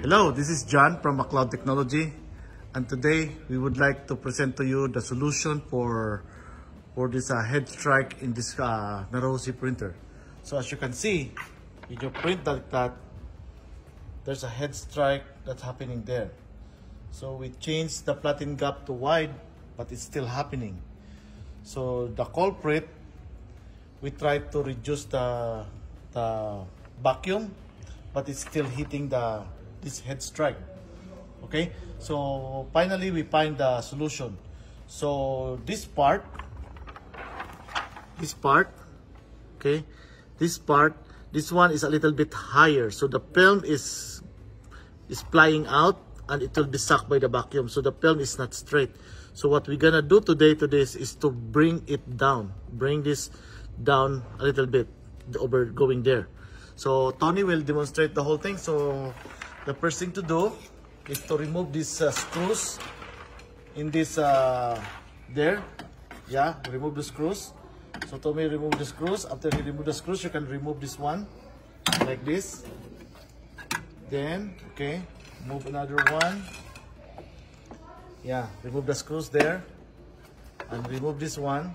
Hello, this is John from McLaud Technology, and today we would like to present to you the solution for this head strike in this Naruhoshi printer. So as you can see, if you print like that, there's a head strike that's happening there. So we changed the platen gap to wide, but it's still happening. So the culprit, we tried to reduce the vacuum, but it's still hitting this head strike. Okay, so finally we find the solution. So this part, this one is a little bit higher, so the film is flying out and it will be sucked by the vacuum, so the film is not straight. So what we're gonna do today to this is to bring it down, bring this down a little bit over going there. So Tony will demonstrate the whole thing. So the first thing to do is to remove these screws in this there. Yeah, remove the screws. So Tommy remove the screws. After he remove the screws, you can remove this one like this. Then okay, move another one. Yeah, remove the screws there and remove this one.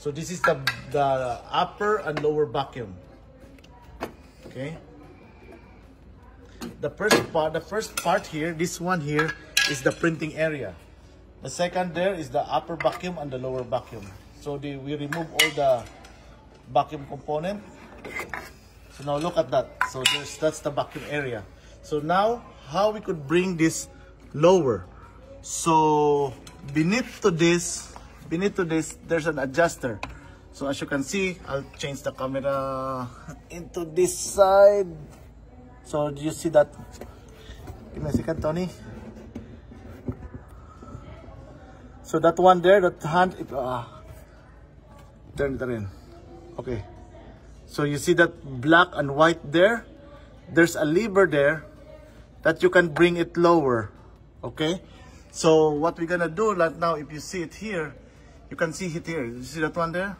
So this is the upper and lower vacuum. Okay. The first part here, this one here, is the printing area. The second there is the upper vacuum and the lower vacuum. So we remove all the vacuum component. So now look at that. So that's the vacuum area. So now how we could bring this lower. So beneath to this, there's an adjuster. So as you can see, I'll change the camera into this side. So do you see that? Give me a second, Tony. So that one there, that hand, turn it in. Okay. So you see that black and white there? There's a lever there that you can bring it lower. Okay. So what we're gonna do right now, if you see it here, you can see it here. You see that one there?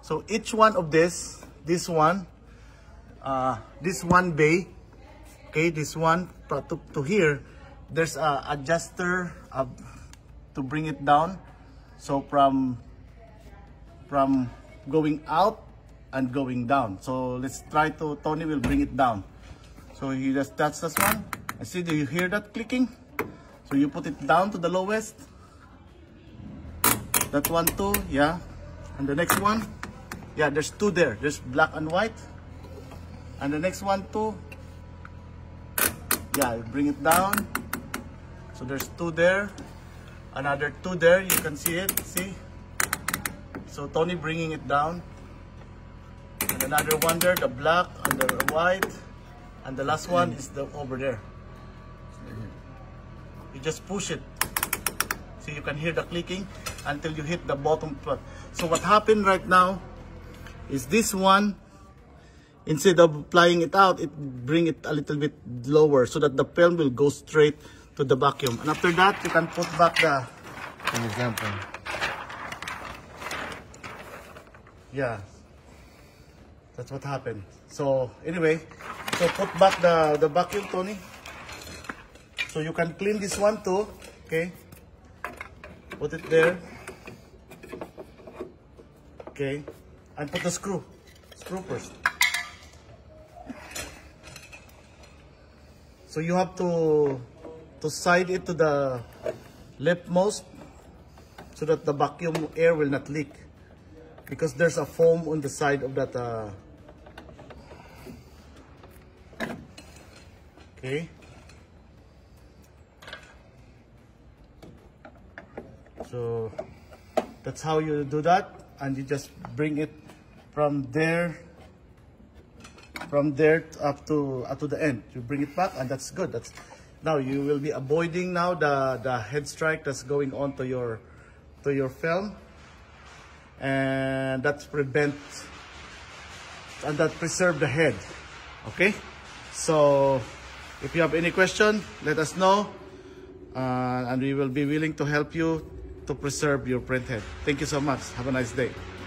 So each one of this one bay. Okay, this one to here, there's a adjuster to bring it down. So from going out and going down. So let's try to, Tony will bring it down. So he just touch this one. I see, do you hear that clicking? So you put it down to the lowest. That one too, yeah. And the next one, yeah, there's two there. There's black and white. And the next one too. Yeah, bring it down. So there's two there, another two there. You can see it. See? So Tony bringing it down. And another one there, the black and the white, and the last one is the over there. You just push it. See, you can hear the clicking until you hit the bottom plug. So what happened right now is this one, instead of applying it out, it bring it a little bit lower so that the film will go straight to the vacuum. And after that, you can put back the... An example. Yeah. That's what happened. So anyway, so put back the vacuum, Tony. So you can clean this one too. Okay. Put it there. Okay. And put the screw. Screw first. So you have to side it to the leftmost so that the vacuum air will not leak, because there's a foam on the side of that. Okay. So that's how you do that, and you just bring it from there up to the end. You bring it back, and that's good. That's now you will be avoiding now the head strike that's going on to your film, and that prevents and that preserve the head. Okay, so if you have any question, let us know, and we will be willing to help you to preserve your print head. Thank you so much. Have a nice day.